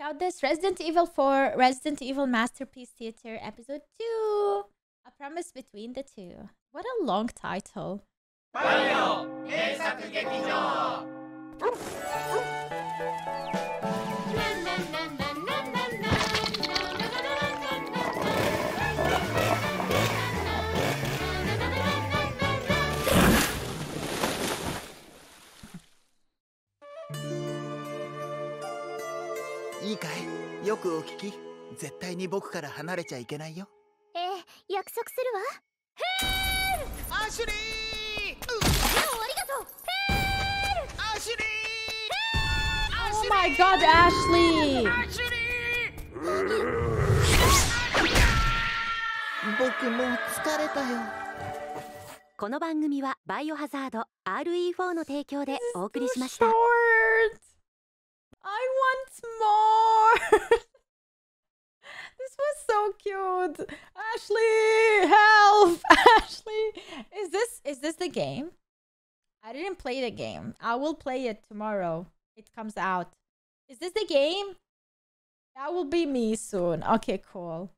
Out this Resident Evil 4, Resident Evil Masterpiece Theater Episode 2. A promise between the two. What a long title. Oh my god, Ashley! This is so short! I want more! This was so cute! Ashley! Help! Ashley! Is this the game? I didn't play the game. I will play it tomorrow. It comes out. Is this the game? That will be me soon. Okay, cool.